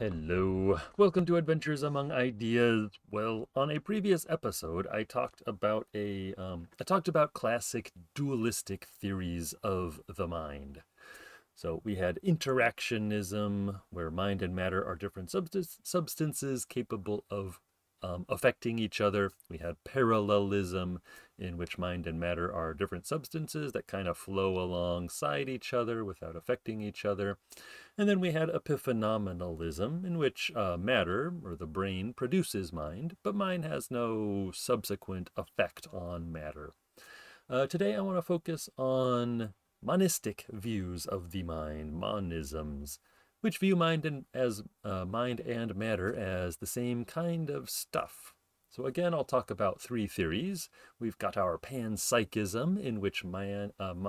Hello, welcome to Adventures Among Ideas. Well, on a previous episode, I talked about classic dualistic theories of the mind. So we had interactionism, where mind and matter are different substances capable of affecting each other. We had parallelism, in which mind and matter are different substances that kind of flow alongside each other without affecting each other. And then we had epiphenomenalism, in which matter, or the brain, produces mind, but mind has no subsequent effect on matter. Today I want to focus on monistic views of the mind, monisms, which view mind and matter as the same kind of stuff. So again, I'll talk about three theories. We've got our panpsychism,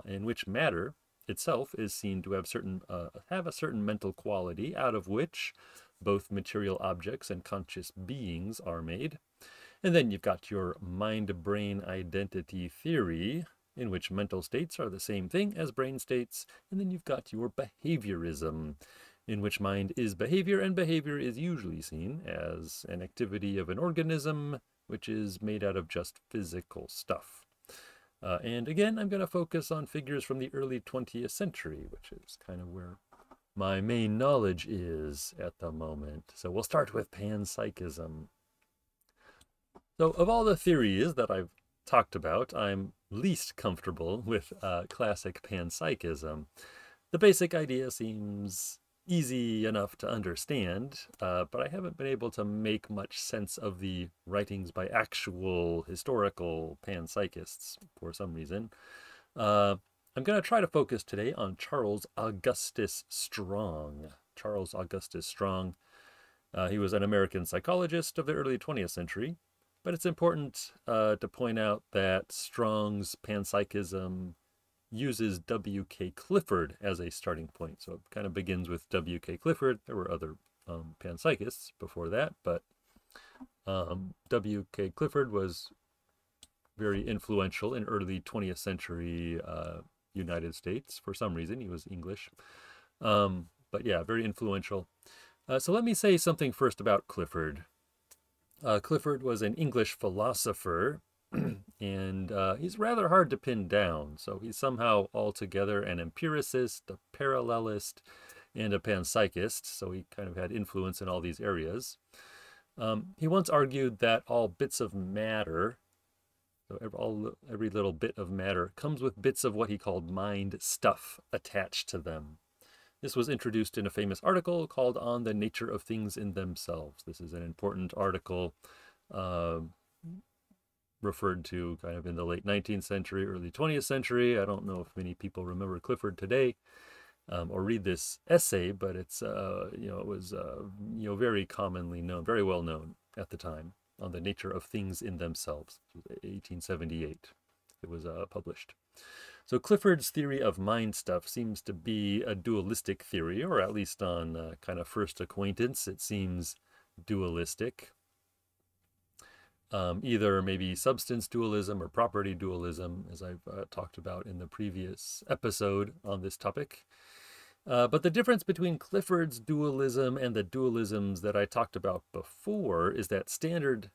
in which matter itself is seen to have a certain mental quality out of which both material objects and conscious beings are made. And then you've got your mind-brain identity theory, in which mental states are the same thing as brain states. And then you've got your behaviorism, in which mind is behavior, and behavior is usually seen as an activity of an organism, which is made out of just physical stuff. And again, I'm going to focus on figures from the early 20th century, which is kind of where my main knowledge is at the moment. So we'll start with panpsychism. So of all the theories that I've talked about, I'm least comfortable with classic panpsychism. The basic idea seems easy enough to understand, but I haven't been able to make much sense of the writings by actual historical panpsychists for some reason. I'm going to try to focus today on Charles Augustus Strong. Charles Augustus Strong, he was an American psychologist of the early 20th century. But it's important to point out that Strong's panpsychism uses W.K. Clifford as a starting point. So it kind of begins with W.K. Clifford. There were other panpsychists before that, but W.K. Clifford was very influential in early 20th century United States. For some reason, he was English. But yeah, very influential. So let me say something first about Clifford. Clifford was an English philosopher, and he's rather hard to pin down. So he's somehow altogether an empiricist, a parallelist, and a panpsychist. So he kind of had influence in all these areas. He once argued that all bits of matter, so every little bit of matter, comes with bits of what he called mind stuff attached to them. This was introduced in a famous article called On the Nature of Things in Themselves. This is an important article referred to kind of in the late 19th century, early 20th century. I don't know if many people remember Clifford today or read this essay, but it's, it was, very commonly known, very well known at the time, On the Nature of Things in Themselves, 1878. It was published. So Clifford's theory of mind stuff seems to be a dualistic theory, or at least on kind of first acquaintance, it seems dualistic. Either maybe substance dualism or property dualism, as I've talked about in the previous episode on this topic. But the difference between Clifford's dualism and the dualisms that I talked about before is that standard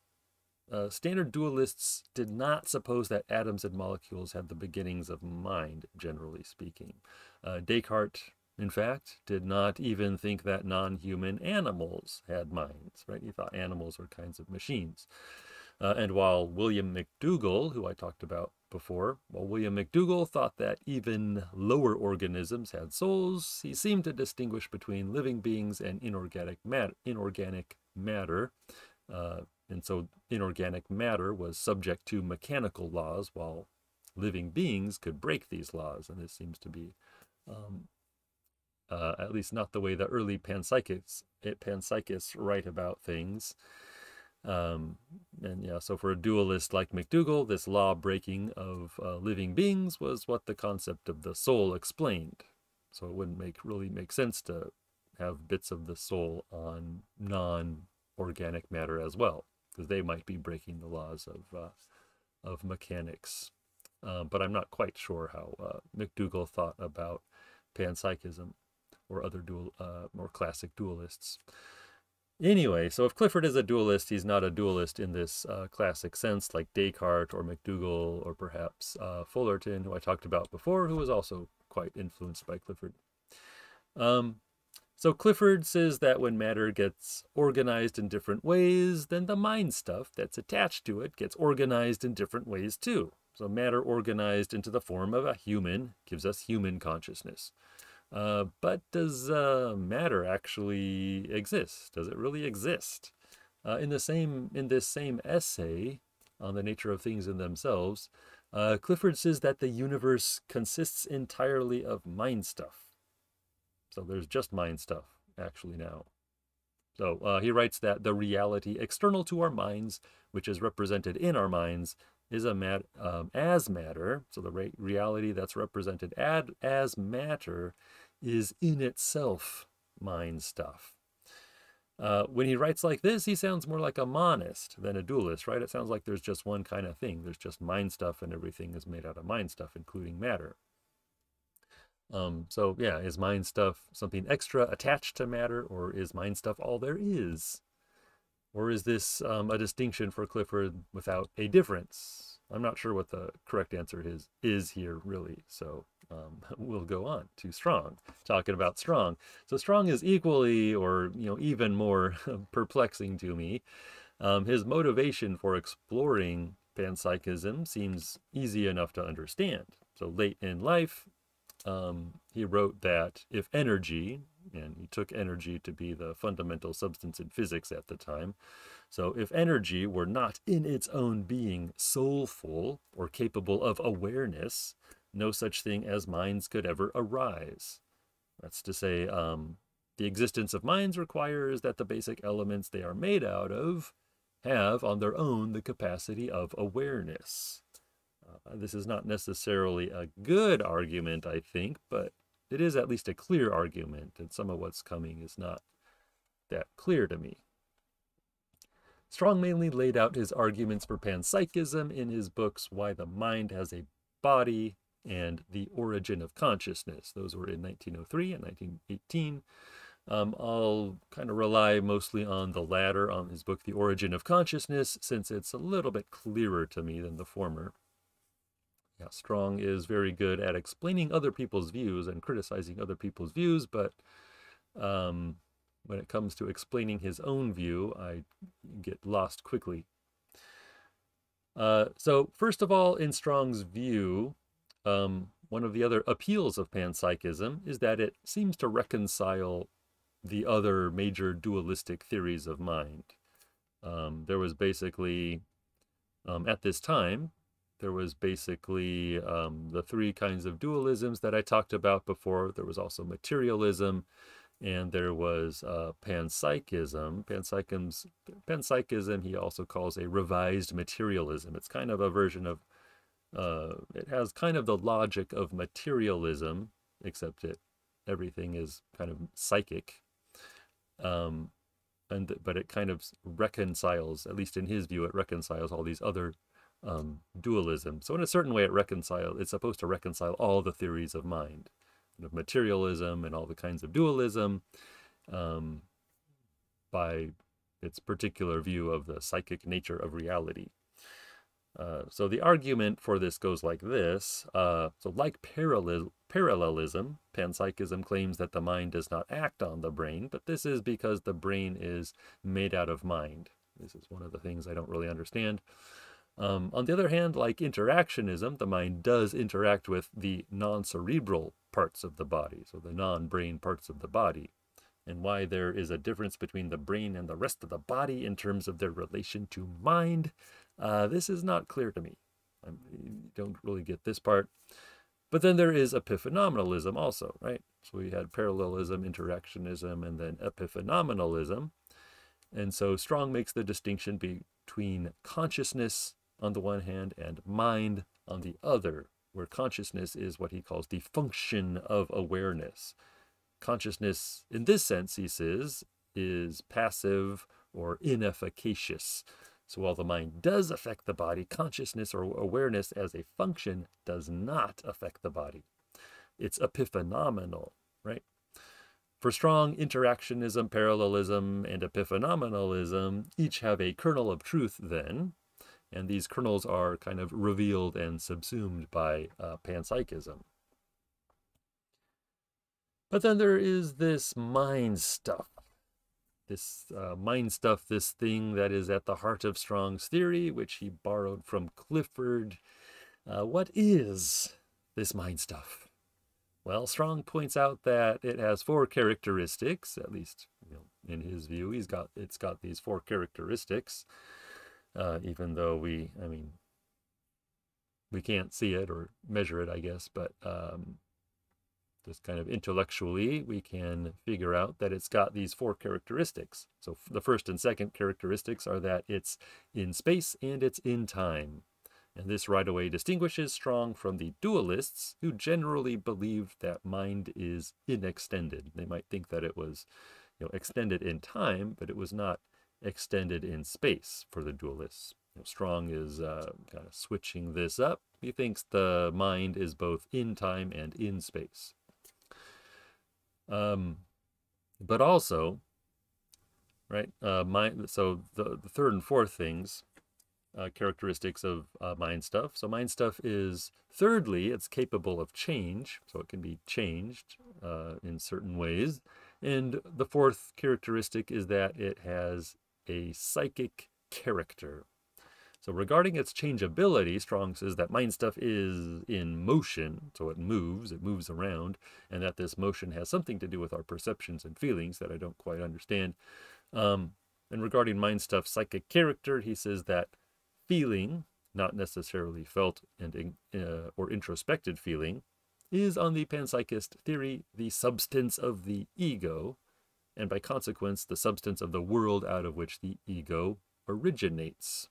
dualists did not suppose that atoms and molecules had the beginnings of mind, generally speaking. Descartes, in fact, did not even think that non-human animals had minds, right? He thought animals were kinds of machines. And while William McDougall, who I talked about before, while William McDougall thought that even lower organisms had souls, he seemed to distinguish between living beings and inorganic matter. And so inorganic matter was subject to mechanical laws, while living beings could break these laws. And this seems to be at least not the way the early panpsychists write about things. And yeah, so for a dualist like McDougall, this law breaking of living beings was what the concept of the soul explained. So it wouldn't really make sense to have bits of the soul on non-organic matter as well, because they might be breaking the laws of mechanics. But I'm not quite sure how McDougall thought about panpsychism or other classic dualists. Anyway, so if Clifford is a dualist, he's not a dualist in this classic sense like Descartes or McDougall or perhaps Fullerton, who I talked about before, who was also quite influenced by Clifford. So Clifford says that when matter gets organized in different ways, then the mind stuff that's attached to it gets organized in different ways too. So matter organized into the form of a human gives us human consciousness. But does matter actually exist? Does it really exist? In this same essay on the nature of things in themselves, Clifford says that the universe consists entirely of mind stuff. So there's just mind stuff, actually, now. So he writes that the reality external to our minds, which is represented in our minds, is as matter. So the reality that's represented as matter is in itself mind stuff. When he writes like this, he sounds more like a monist than a dualist, right? It sounds like there's just one kind of thing. There's just mind stuff, and everything is made out of mind stuff, including matter. So yeah, is mind stuff something extra attached to matter, or is mind stuff all there is? Or is this a distinction for Clifford without a difference? I'm not sure what the correct answer is here, really. So we'll go on to Strong, talking about Strong. So Strong is equally, or even more perplexing to me. His motivation for exploring panpsychism seems easy enough to understand. So late in life, he wrote that if energy, and he took energy to be the fundamental substance in physics at the time, so if energy were not in its own being soulful or capable of awareness, no such thing as minds could ever arise. That's to say, the existence of minds requires that the basic elements they are made out of have on their own the capacity of awareness. This is not necessarily a good argument, I think, but it is at least a clear argument, and some of what's coming is not that clear to me. Strong mainly laid out his arguments for panpsychism in his books Why the Mind Has a Body and The Origin of Consciousness. Those were in 1903 and 1918. I'll kind of rely mostly on the latter, on his book The Origin of Consciousness, since it's a little bit clearer to me than the former. Yeah, Strong is very good at explaining other people's views and criticizing other people's views, but when it comes to explaining his own view, I get lost quickly. So first of all, in Strong's view, one of the other appeals of panpsychism is that it seems to reconcile the other major dualistic theories of mind. There was basically, at this time, there was basically the three kinds of dualisms that I talked about before. There was also materialism, and there was panpsychism. Panpsychism he also calls a revised materialism. It's kind of a version of, it has kind of the logic of materialism, except everything is kind of psychic. But it kind of reconciles, at least in his view, it reconciles all these other dualism. So in a certain way, it's supposed to reconcile all the theories of mind, of materialism and all the kinds of dualism, by its particular view of the psychic nature of reality. So the argument for this goes like this. So like parallelism, panpsychism claims that the mind does not act on the brain, but this is because the brain is made out of mind. This is one of the things I don't really understand. On the other hand, like interactionism, the mind does interact with the non-cerebral parts of the body, so the non-brain parts of the body, and why there is a difference between the brain and the rest of the body in terms of their relation to mind. This is not clear to me. I don't really get this part. But then there is epiphenomenalism also, right? So we had parallelism, interactionism, and then epiphenomenalism. And so Strong makes the distinction between consciousness on the one hand and mind on the other, where consciousness is what he calls the function of awareness. Consciousness, in this sense, he says, is passive or inefficacious. So while the mind does affect the body, consciousness or awareness as a function does not affect the body. It's epiphenomenal, right? For Strong, interactionism, parallelism, and epiphenomenalism each have a kernel of truth then, and these kernels are kind of revealed and subsumed by panpsychism. But then there is this mind stuff. This thing that is at the heart of Strong's theory, which he borrowed from Clifford. What is this mind stuff? Well, Strong points out that it has four characteristics, at least in his view. It's got these four characteristics, even though we can't see it or measure it, I guess, but just kind of intellectually, we can figure out that it's got these four characteristics. So the first and second characteristics are that it's in space and it's in time. And this right away distinguishes Strong from the dualists, who generally believed that mind is inextended. They might think that it was extended in time, but it was not extended in space for the dualists. Strong is kind of switching this up. He thinks the mind is both in time and in space. But also, right, so the third and fourth things, characteristics of mind stuff. So mind stuff is, thirdly, it's capable of change, so it can be changed in certain ways. And the fourth characteristic is that it has a psychic character. So regarding its changeability, Strong says that mind stuff is in motion, so it moves around, and that this motion has something to do with our perceptions and feelings that I don't quite understand. And regarding mind stuff's psychic character, he says that feeling, not necessarily felt and or introspected feeling, is, on the panpsychist theory, the substance of the ego, and by consequence, the substance of the world out of which the ego originates.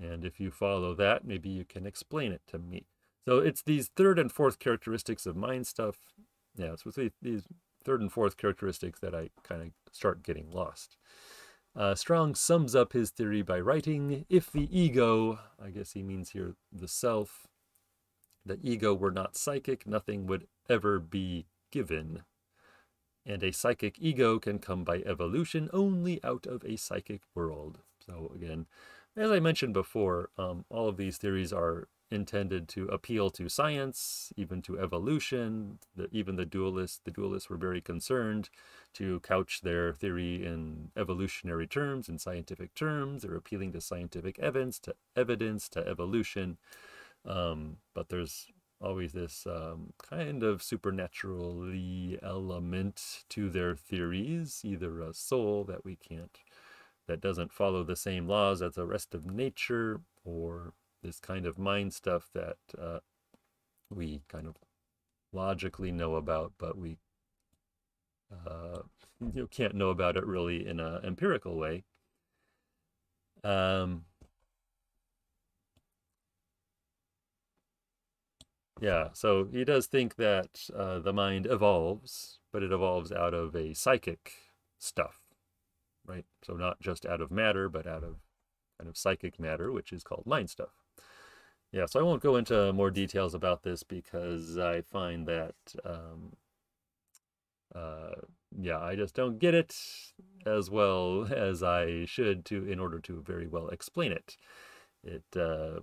And if you follow that, maybe you can explain it to me. So it's these third and fourth characteristics of mind stuff. Yeah, it's with these third and fourth characteristics that I kind of start getting lost. Strong sums up his theory by writing, if the ego, I guess he means here the self, the ego were not psychic, nothing would ever be given. And a psychic ego can come by evolution only out of a psychic world. So again, as I mentioned before, all of these theories are intended to appeal to science, even to evolution. Even the dualists were very concerned to couch their theory in evolutionary terms, in scientific terms. They're appealing to scientific evidence, to evolution. But there's always this kind of supernaturally element to their theories, either a soul that doesn't follow the same laws as the rest of nature, or this kind of mind stuff that we kind of logically know about, but we can't know about it really in an empirical way. Yeah, so he does think that the mind evolves, but it evolves out of a psychic stuff. Right? So not just out of matter, but out of kind of psychic matter, which is called mind stuff. Yeah, so I won't go into more details about this because I find that, yeah, I just don't get it as well as I should in order to very well explain it. Yeah,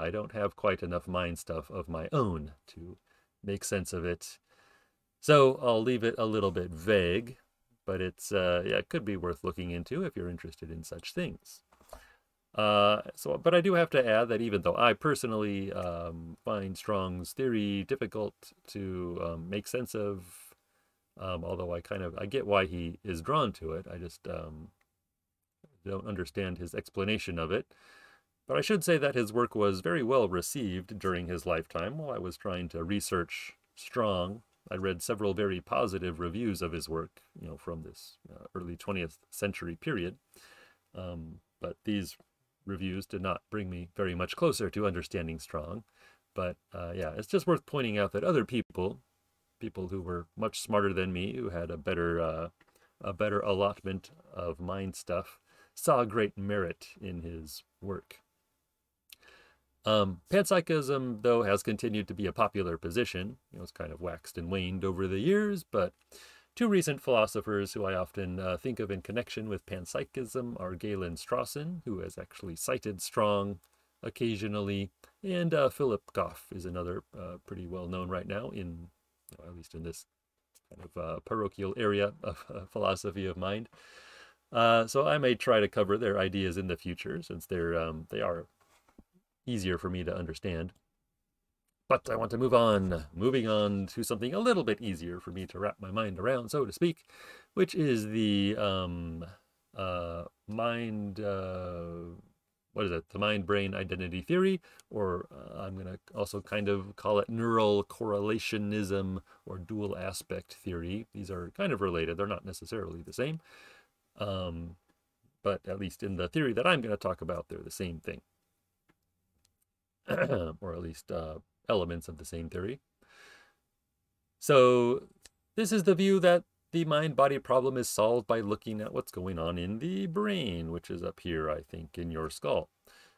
I don't have quite enough mind stuff of my own to make sense of it. So I'll leave it a little bit vague. But it's, yeah, it could be worth looking into if you're interested in such things. But I do have to add that even though I personally find Strong's theory difficult to make sense of, although I get why he is drawn to it, I just don't understand his explanation of it. But I should say that his work was very well received during his lifetime. While I was trying to research Strong, I read several very positive reviews of his work, from this early 20th century period. But these reviews did not bring me very much closer to understanding Strong. But yeah, it's just worth pointing out that other people who were much smarter than me, who had a better allotment of mind stuff, saw great merit in his work. Panpsychism, though, has continued to be a popular position. You know, it's kind of waxed and waned over the years, but two recent philosophers who I often think of in connection with panpsychism are Galen Strawson, who has actually cited Strong occasionally, and Philip Goff is another pretty well-known right now, in at least in this kind of parochial area of philosophy of mind. So I may try to cover their ideas in the future, since they're they are easier for me to understand. But I want to move on, to something a little bit easier for me to wrap my mind around, so to speak, which is the mind, the mind-brain identity theory, or I'm going to also kind of call it neural correlationism or dual aspect theory. These are kind of related. They're not necessarily the same, but at least in the theory that I'm going to talk about, they're the same thing, or at least elements of the same theory. So this is the view that the mind-body problem is solved by looking at what's going on in the brain, which is up here, I think, in your skull.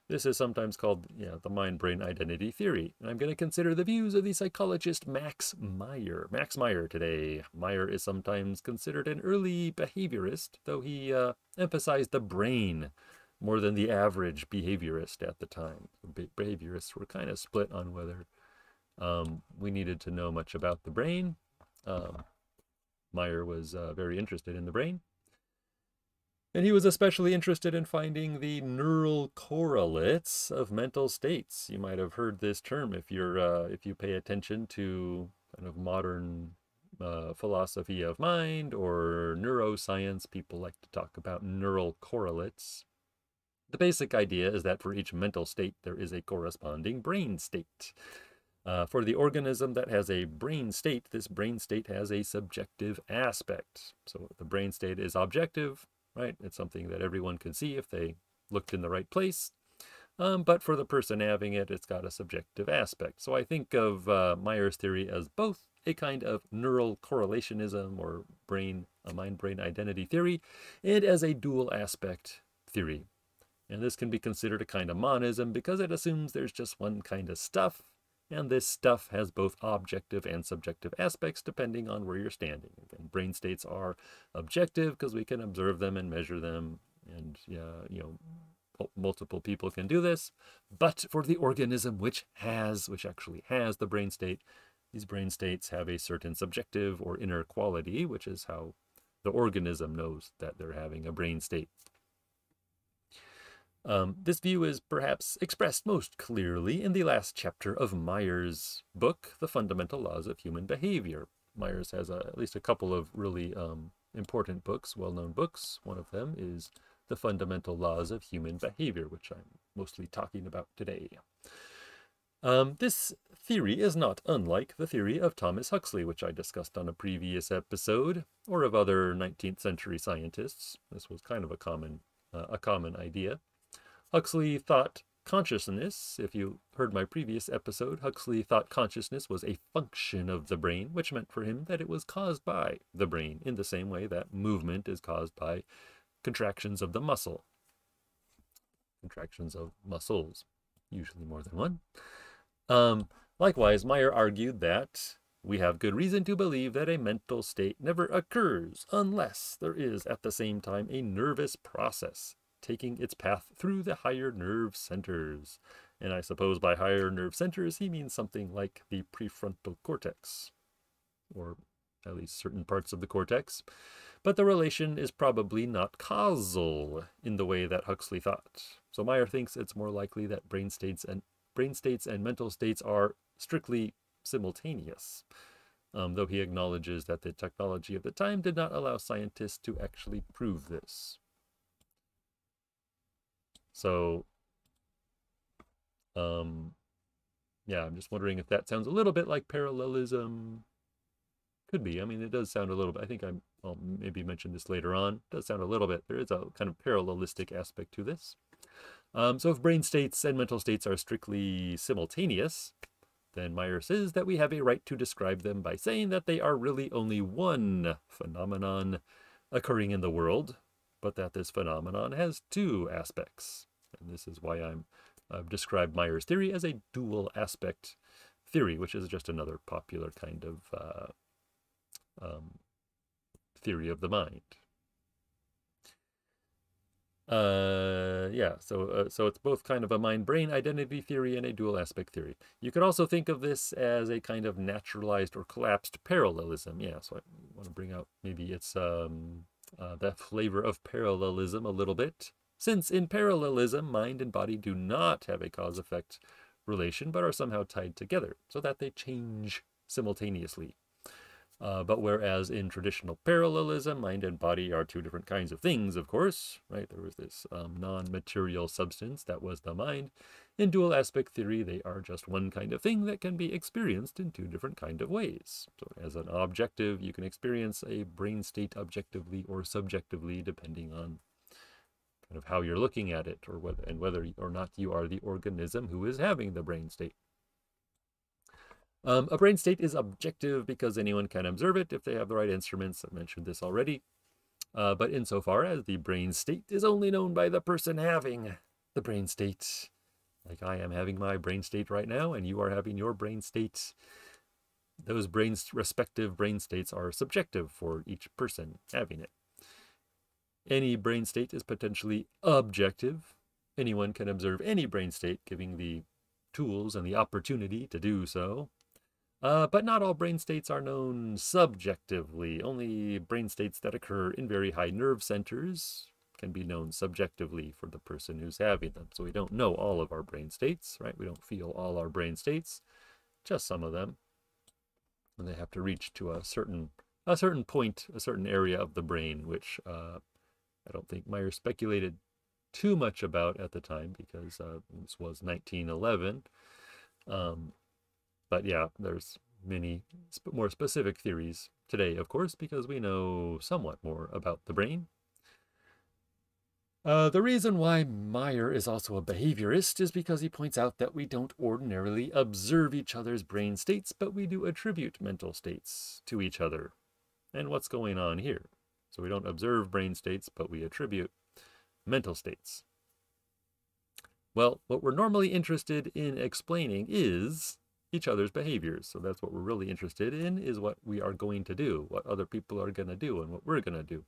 This is sometimes called the mind-brain identity theory. And I'm going to consider the views of the psychologist Max Meyer. Max Meyer today. Meyer is sometimes considered an early behaviorist, though he emphasized the brain more than the average behaviorist at the time. Behaviorists were kind of split on whether we needed to know much about the brain. Meyer was very interested in the brain, and he was especially interested in finding the neural correlates of mental states. You might have heard this term if you're if you pay attention to kind of modern philosophy of mind or neuroscience. People like to talk about neural correlates. The basic idea is that for each mental state, there is a corresponding brain state. For the organism that has a brain state, this brain state has a subjective aspect. So the brain state is objective, right? It's something that everyone can see if they looked in the right place. But for the person having it, it's got a subjective aspect. So I think of Meyer's theory as both a kind of neural correlationism or mind-brain identity theory, and as a dual aspect theory. And this can be considered a kind of monism because it assumes there's just one kind of stuff, and this stuff has both objective and subjective aspects depending on where you're standing. And brain states are objective because we can observe them and measure them, and multiple people can do this. But for the organism which actually has the brain state, these brain states have a certain subjective or inner quality, which is how the organism knows that they're having a brain state. This view is perhaps expressed most clearly in the last chapter of Meyer's book, The Fundamental Laws of Human Behavior. Meyer's has at least a couple of really important books, well-known books. One of them is The Fundamental Laws of Human Behavior, which I'm mostly talking about today. This theory is not unlike the theory of Thomas Huxley, which I discussed on a previous episode, or of other 19th century scientists. This was kind of a common idea. Huxley thought consciousness, if you heard my previous episode, Huxley thought consciousness was a function of the brain, which meant for him that it was caused by the brain, in the same way that movement is caused by contractions of the muscle. Contractions of muscles, usually more than one. Likewise, Meyer argued that we have good reason to believe that a mental state never occurs unless there is at the same time a nervous process taking its path through the higher nerve centers. And I suppose by higher nerve centers, he means something like the prefrontal cortex, or at least certain parts of the cortex. But the relation is probably not causal in the way that Huxley thought. So Meyer thinks it's more likely that brain states and mental states are strictly simultaneous, though he acknowledges that the technology of the time did not allow scientists to actually prove this. So, yeah, I'm just wondering if that sounds a little bit like parallelism. Could be. I mean, it does sound a little bit. I think I'll maybe mention this later on. It does sound a little bit. There is a kind of parallelistic aspect to this. So if brain states and mental states are strictly simultaneous, then Meyer says that we have a right to describe them by saying that they are really only one phenomenon occurring in the world, but that this phenomenon has two aspects. And this is why I'm described Meyer's theory as a dual aspect theory, which is just another popular kind of theory of the mind. So it's both kind of a mind-brain identity theory and a dual aspect theory. You could also think of this as a kind of naturalized or collapsed parallelism. Yeah, so I want to bring out maybe it's that flavor of parallelism a little bit. Since in parallelism, mind and body do not have a cause-effect relation, but are somehow tied together so that they change simultaneously. But whereas in traditional parallelism, mind and body are two different kinds of things, of course, right? There was this non-material substance that was the mind. In dual aspect theory, they are just one kind of thing that can be experienced in two different kind of ways. So as an objective, you can experience a brain state objectively or subjectively, depending on kind of how you're looking at it, or whether, and whether or not you are the organism who is having the brain state. A brain state is objective because anyone can observe it if they have the right instruments. I've mentioned this already. But insofar as the brain state is only known by the person having the brain state, like I am having my brain state right now and you are having your brain state, those respective brain states are subjective for each person having it. Any brain state is potentially objective. Anyone can observe any brain state, giving the tools and the opportunity to do so. But not all brain states are known subjectively. Only brain states that occur in very high nerve centers can be known subjectively for the person who's having them. So we don't know all of our brain states, right? We don't feel all our brain states, just some of them. And they have to reach to a certain point, a certain area of the brain, which I don't think Meyer speculated too much about at the time, because this was 1911. But yeah, there's many more specific theories today, of course, because we know somewhat more about the brain. The reason why Meyer is also a behaviorist is because he points out that we don't ordinarily observe each other's brain states, but we do attribute mental states to each other. And what's going on here? So we don't observe brain states, but we attribute mental states. Well, what we're normally interested in explaining is each other's behaviors. So that's what we're really interested in, is what we are going to do, what other people are going to do, and what we're going to do.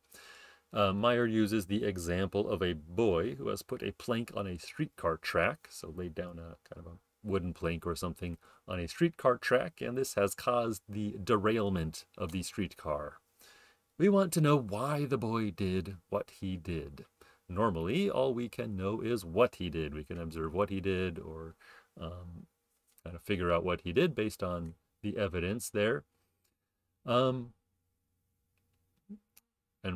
Meyer uses the example of a boy who has put a plank on a streetcar track, so laid down a kind of a wooden plank or something on a streetcar track, and this has caused the derailment of the streetcar. We want to know why the boy did what he did. Normally, all we can know is what he did. We can observe what he did, or kind of figure out what he did based on the evidence there. And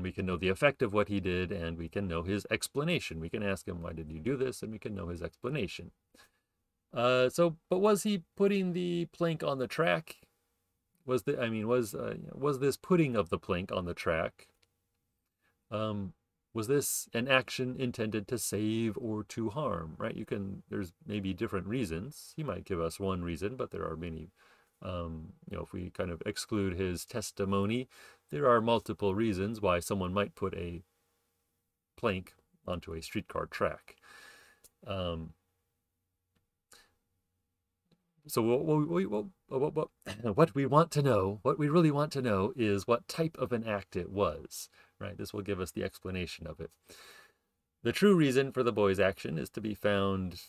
we can know the effect of what he did, and we can know his explanation. We can ask him, why did you do this? And we can know his explanation. But was he putting the plank on the track? Was this putting of the plank on the track? Was this an action intended to save or to harm, right? There's maybe different reasons. He might give us one reason, but there are many, if we kind of exclude his testimony, there are multiple reasons why someone might put a plank onto a streetcar track. What we really want to know is what type of an act it was, right? This will give us the explanation of it. The true reason for the boy's action is to be found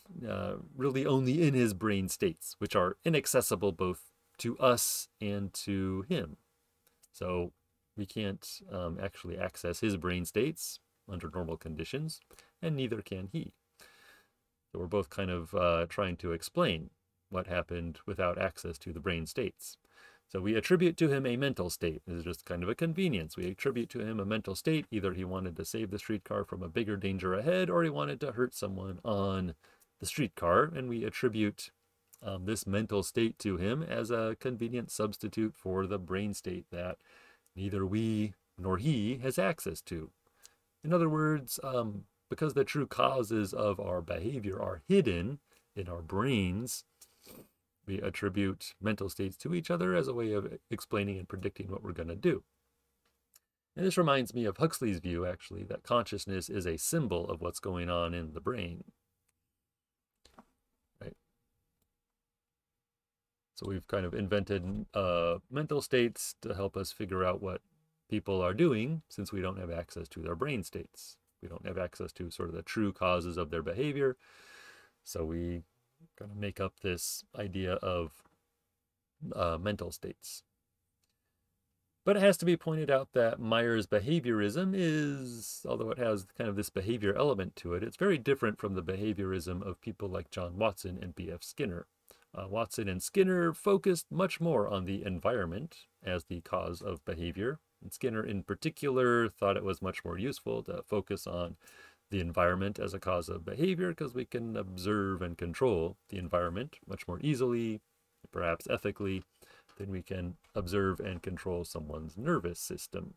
really only in his brain states, which are inaccessible both to us and to him. So we can't actually access his brain states under normal conditions, and neither can he. So we're both kind of trying to explain what happened without access to the brain states. So we attribute to him a mental state. This is just kind of a convenience. We attribute to him a mental state. Either he wanted to save the streetcar from a bigger danger ahead, or he wanted to hurt someone on the streetcar. And we attribute this mental state to him as a convenient substitute for the brain state that neither we nor he has access to. In other words, because the true causes of our behavior are hidden in our brains, we attribute mental states to each other as a way of explaining and predicting what we're going to do. And this reminds me of Huxley's view, actually, that consciousness is a symbol of what's going on in the brain. So we've kind of invented mental states to help us figure out what people are doing, since we don't have access to their brain states. We don't have access to sort of the true causes of their behavior. So we kind of make up this idea of mental states. But it has to be pointed out that Meyer's behaviorism is, although it has kind of this behavior element to it, it's very different from the behaviorism of people like John Watson and B.F. Skinner. Watson and Skinner focused much more on the environment as the cause of behavior. And Skinner in particular thought it was much more useful to focus on the environment as a cause of behavior because we can observe and control the environment much more easily, perhaps ethically, than we can observe and control someone's nervous system.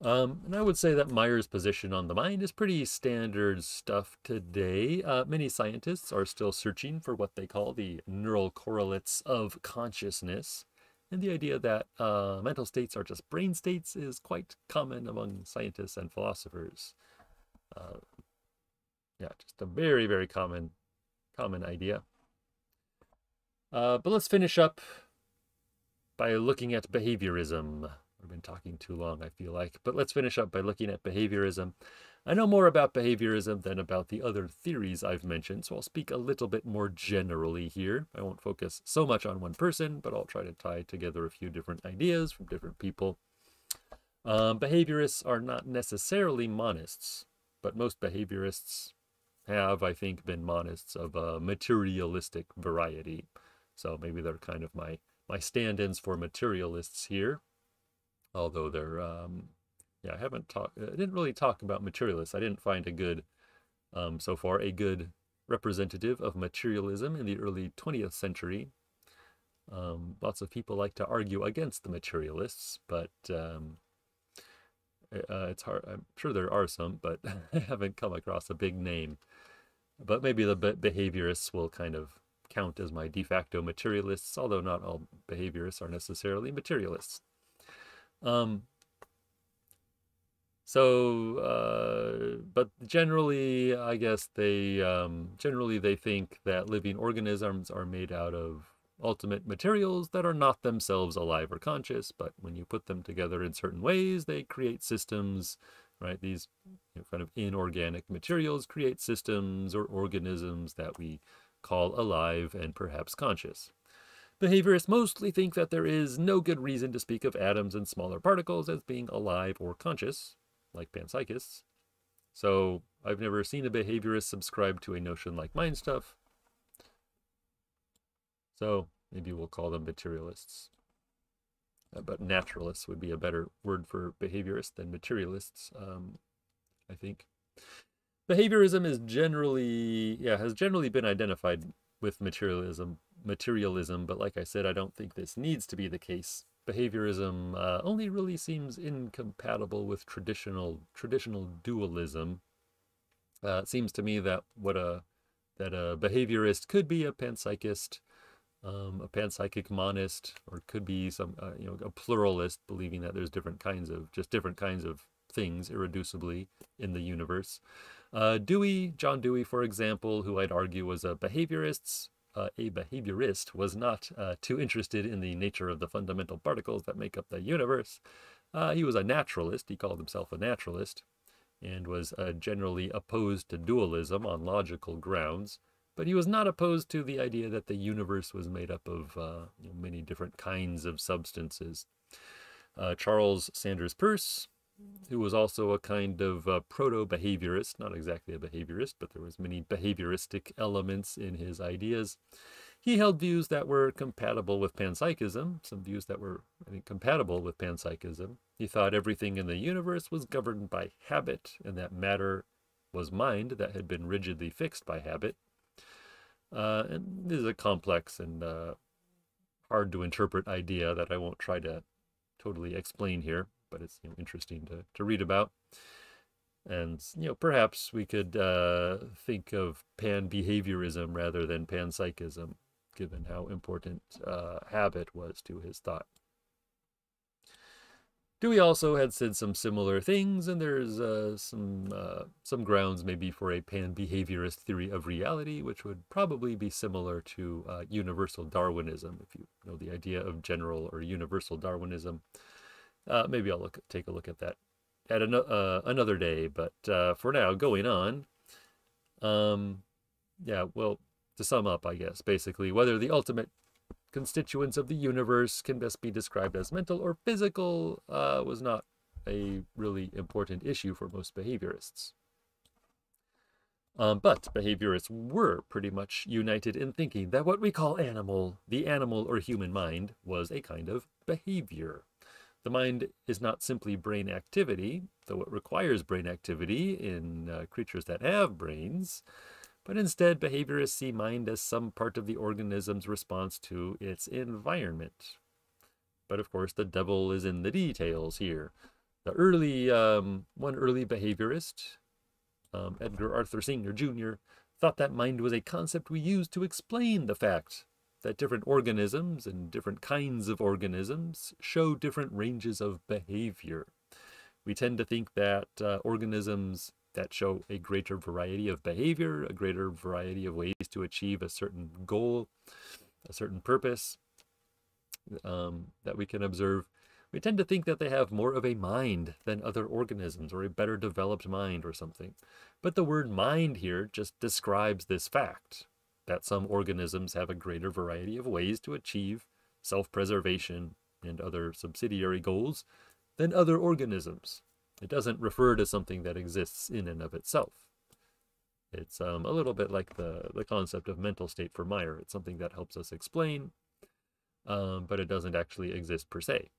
And I would say that Meyer's position on the mind is pretty standard stuff today. Many scientists are still searching for what they call the neural correlates of consciousness. And the idea that mental states are just brain states is quite common among scientists and philosophers. Yeah, just a very, very common idea. But let's finish up by looking at behaviorism. I've been talking too long, I feel like, but let's finish up by looking at behaviorism. I know more about behaviorism than about the other theories I've mentioned, so I'll speak a little bit more generally here. I won't focus so much on one person, but I'll try to tie together a few different ideas from different people. Behaviorists are not necessarily monists, but most behaviorists have, I think, been monists of a materialistic variety. So maybe they're kind of my stand-ins for materialists here. Although they're, yeah, I didn't really talk about materialists. I didn't find a good, so far, a good representative of materialism in the early 20th century. Lots of people like to argue against the materialists, but it's hard. I'm sure there are some, but I haven't come across a big name. But maybe the behaviorists will kind of count as my de facto materialists, although not all behaviorists are necessarily materialists. But generally, I guess they, generally they think that living organisms are made out of ultimate materials that are not themselves alive or conscious, but when you put them together in certain ways, they create systems, right? These kind of inorganic materials create systems or organisms that we call alive and perhaps conscious. Behaviorists mostly think that there is no good reason to speak of atoms and smaller particles as being alive or conscious, like panpsychists. So I've never seen a behaviorist subscribe to a notion like mind stuff. So maybe we'll call them materialists. But naturalists would be a better word for behaviorists than materialists, I think. Behaviorism is generally, yeah, has generally been identified with materialism, but like I said, I don't think this needs to be the case. Behaviorism only really seems incompatible with traditional dualism. It seems to me that a behaviorist could be a panpsychist, a panpsychic monist, or could be some a pluralist, believing that there's different kinds of things irreducibly in the universe. John Dewey, for example, who I'd argue was a behaviorist, was not too interested in the nature of the fundamental particles that make up the universe. He was a naturalist. He called himself a naturalist and was generally opposed to dualism on logical grounds, but he was not opposed to the idea that the universe was made up of many different kinds of substances. Charles Sanders Peirce, who was also a kind of proto-behaviorist, not exactly a behaviorist, but there was many behavioristic elements in his ideas. He held views that were compatible with panpsychism, some views that were, I think, compatible with panpsychism. He thought everything in the universe was governed by habit, and that matter was mind that had been rigidly fixed by habit. And this is a complex and hard to interpret idea that I won't try to totally explain here, but it's interesting to read about. And perhaps we could think of pan-behaviorism rather than panpsychism, given how important habit was to his thought. Dewey also had said some similar things, and there's some grounds maybe for a pan-behaviorist theory of reality, which would probably be similar to universal Darwinism, if you know the idea of general or universal Darwinism. Maybe I'll take a look at that at another day, but for now, going on. Yeah, well, to sum up, I guess, basically, whether the ultimate constituents of the universe can best be described as mental or physical was not a really important issue for most behaviorists. But behaviorists were pretty much united in thinking that what we call animal, the animal or human mind, was a kind of behavior. The mind is not simply brain activity, though it requires brain activity in creatures that have brains. But instead, behaviorists see mind as some part of the organism's response to its environment. But of course, the devil is in the details here. The early, one early behaviorist, Edgar Arthur Singer Jr., thought that mind was a concept we used to explain the fact that different organisms and different kinds of organisms show different ranges of behavior. We tend to think that organisms that show a greater variety of behavior, a greater variety of ways to achieve a certain goal, a certain purpose that we can observe. We tend to think that they have more of a mind than other organisms, or a better developed mind or something. But the word mind here just describes this fact, that some organisms have a greater variety of ways to achieve self-preservation and other subsidiary goals than other organisms. It doesn't refer to something that exists in and of itself. It's a little bit like the concept of mental state for Meyer. It's something that helps us explain, but it doesn't actually exist per se.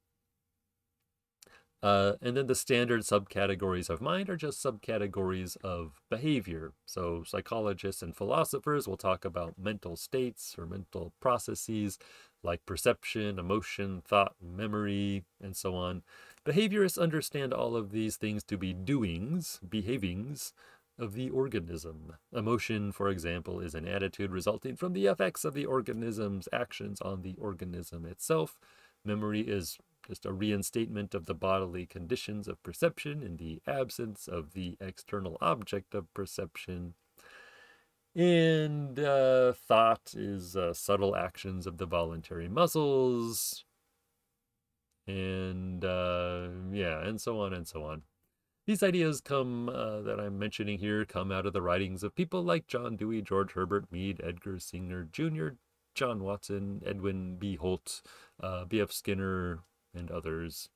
And then the standard subcategories of mind are just subcategories of behavior. So psychologists and philosophers will talk about mental states or mental processes like perception, emotion, thought, memory, and so on. Behaviorists understand all of these things to be doings, behavings, of the organism. Emotion, for example, is an attitude resulting from the effects of the organism's actions on the organism itself. Memory is just a reinstatement of the bodily conditions of perception in the absence of the external object of perception. And thought is subtle actions of the voluntary muscles. And yeah, and so on and so on. These ideas that I'm mentioning here come out of the writings of people like John Dewey, George Herbert Mead, Edgar Singer Jr., John Watson, Edwin B. Holt, B.F. Skinner, and others.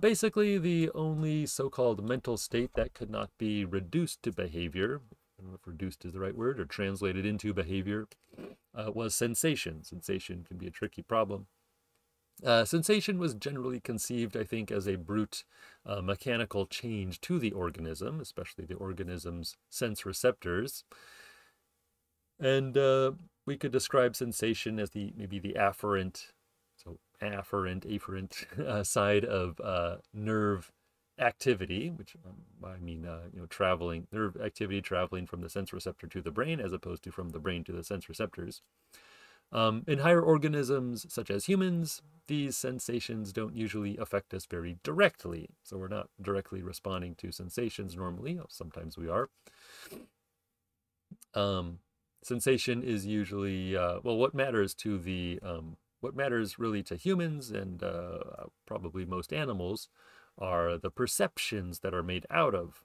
Basically, the only so-called mental state that could not be reduced to behavior, I don't know if reduced is the right word, or translated into behavior, was sensation. Sensation can be a tricky problem. Sensation was generally conceived, I think, as a brute mechanical change to the organism, especially the organism's sense receptors. And we could describe sensation as maybe the afferent, so afferent side of nerve activity, which I mean, you know, traveling, nerve activity traveling from the sense receptor to the brain, as opposed to from the brain to the sense receptors. In higher organisms, such as humans, these sensations don't usually affect us very directly. So we're not directly responding to sensations normally. Sometimes we are. Sensation is usually, well, what matters really to humans and probably most animals are the perceptions that are made out of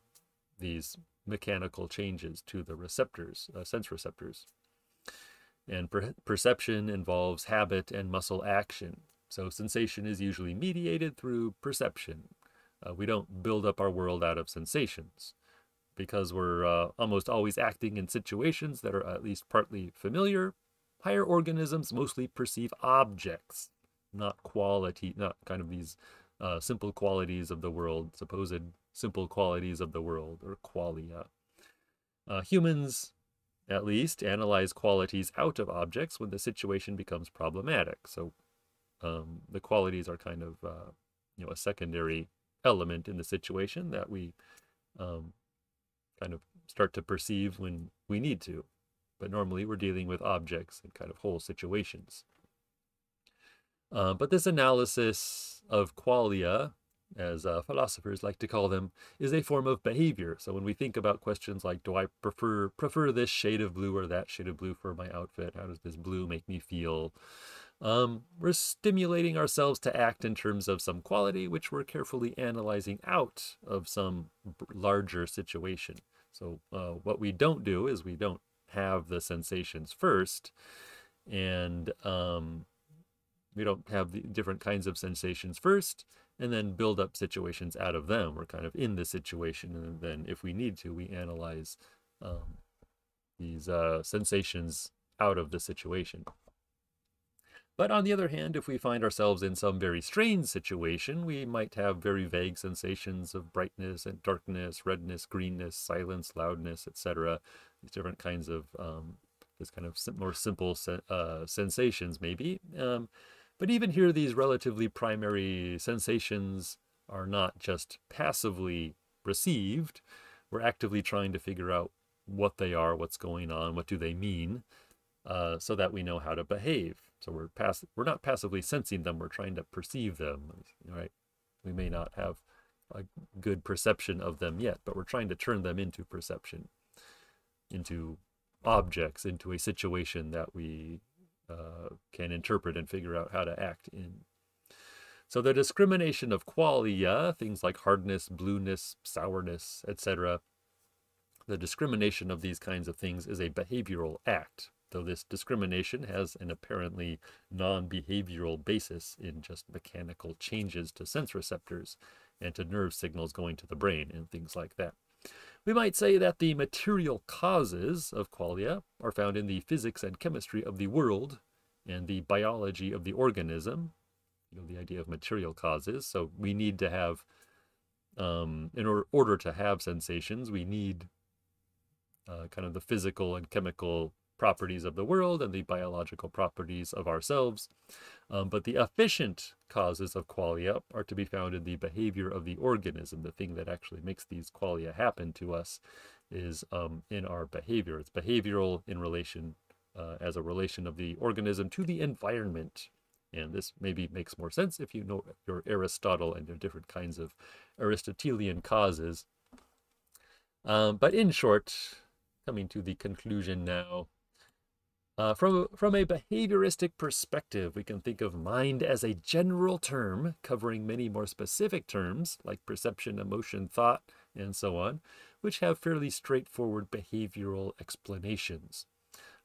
these mechanical changes to the receptors, sense receptors. And perception involves habit and muscle action. So sensation is usually mediated through perception. We don't build up our world out of sensations because we're almost always acting in situations that are at least partly familiar. Higher organisms mostly perceive objects, not quality, not kind of these simple qualities of the world, supposed simple qualities of the world, or qualia. Humans, at least, analyze qualities out of objects when the situation becomes problematic. So the qualities are kind of, you know, a secondary element in the situation that we kind of start to perceive when we need to. But normally we're dealing with objects and kind of whole situations. But this analysis of qualia, as philosophers like to call them, is a form of behavior. So when we think about questions like, do I prefer this shade of blue or that shade of blue for my outfit? How does this blue make me feel? We're stimulating ourselves to act in terms of some quality, which we're carefully analyzing out of some larger situation. So what we don't do is we don't have the sensations first, and we don't have the different kinds of sensations first, and then build up situations out of them. We're kind of in the situation, and then if we need to, we analyze these sensations out of the situation. But on the other hand, if we find ourselves in some very strange situation, we might have very vague sensations of brightness and darkness, redness, greenness, silence, loudness, etc. These different kinds of, this kind of more simple sensations maybe. But even here, these relatively primary sensations are not just passively received. We're actively trying to figure out what they are, what's going on, what do they mean, so that we know how to behave. So we're not passively sensing them, we're trying to perceive them, right? We may not have a good perception of them yet, but we're trying to turn them into perception, into objects, into a situation that we can interpret and figure out how to act in. So the discrimination of qualia, things like hardness, blueness, sourness, etc., the discrimination of these kinds of things is a behavioral act. So this discrimination has an apparently non-behavioral basis in just mechanical changes to sense receptors and to nerve signals going to the brain and things like that. We might say that the material causes of qualia are found in the physics and chemistry of the world and the biology of the organism, you know, the idea of material causes. So we need to have, in order to have sensations, we need kind of the physical and chemical properties of the world and the biological properties of ourselves. But the efficient causes of qualia are to be found in the behavior of the organism. The thing that actually makes these qualia happen to us is in our behavior. It's behavioral in relation, as a relation of the organism to the environment. And this maybe makes more sense if you know your Aristotle and the different kinds of Aristotelian causes. But in short, coming to the conclusion now, from a behavioristic perspective, we can think of mind as a general term covering many more specific terms like perception, emotion, thought, and so on, which have fairly straightforward behavioral explanations.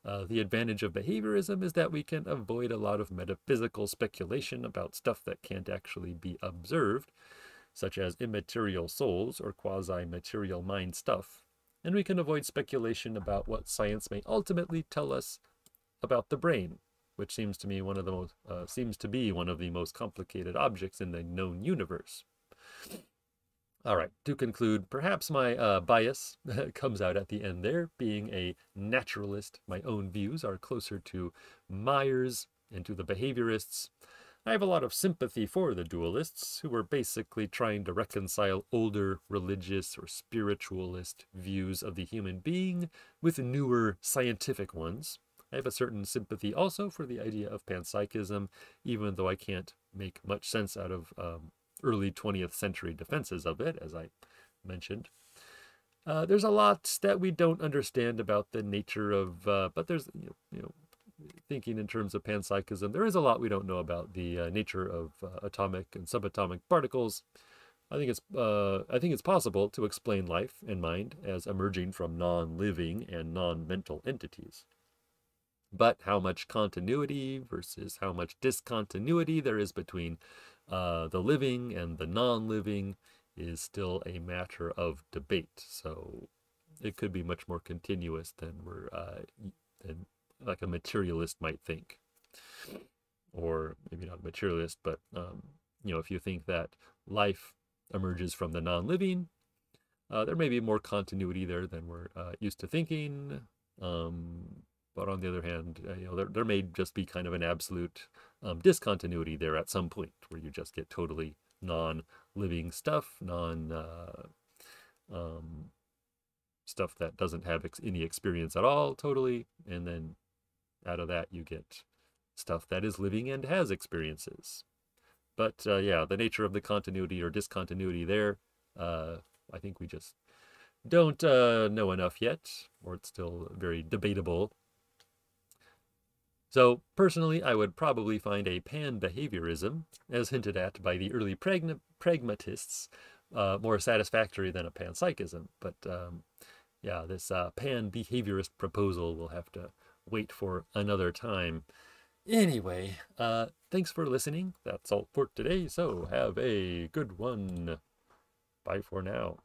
The advantage of behaviorism is that we can avoid a lot of metaphysical speculation about stuff that can't actually be observed, such as immaterial souls or quasi-material mind stuff. And we can avoid speculation about what science may ultimately tell us about the brain, which seems to me one of the most seems to be one of the most complicated objects in the known universe. All right, to conclude, perhaps my bias comes out at the end there, being a naturalist. My own views are closer to Meyer's and to the behaviorists. I have a lot of sympathy for the dualists, who were basically trying to reconcile older religious or spiritualist views of the human being with newer scientific ones. I have a certain sympathy also for the idea of panpsychism, even though I can't make much sense out of early 20th century defenses of it, as I mentioned. There's a lot that we don't understand about the nature of, but there's, thinking in terms of panpsychism, there is a lot we don't know about the nature of atomic and subatomic particles. I think it's possible to explain life and mind as emerging from non-living and non-mental entities. But how much continuity versus how much discontinuity there is between the living and the non-living is still a matter of debate. So it could be much more continuous than we're like a materialist might think, or maybe not a materialist, but if you think that life emerges from the non-living, there may be more continuity there than we're used to thinking. But on the other hand, there may just be kind of an absolute discontinuity there at some point, where you just get totally non-living stuff, stuff that doesn't have any experience at all, totally, and then out of that you get stuff that is living and has experiences. But yeah, the nature of the continuity or discontinuity there, I think we just don't know enough yet, or it's still very debatable. So personally, I would probably find a pan-behaviorism, as hinted at by the early pragmatists, more satisfactory than a panpsychism. But yeah, this pan-behaviorist proposal will have to wait for another time. Anyway, thanks for listening. That's all for today, so have a good one. Bye for now.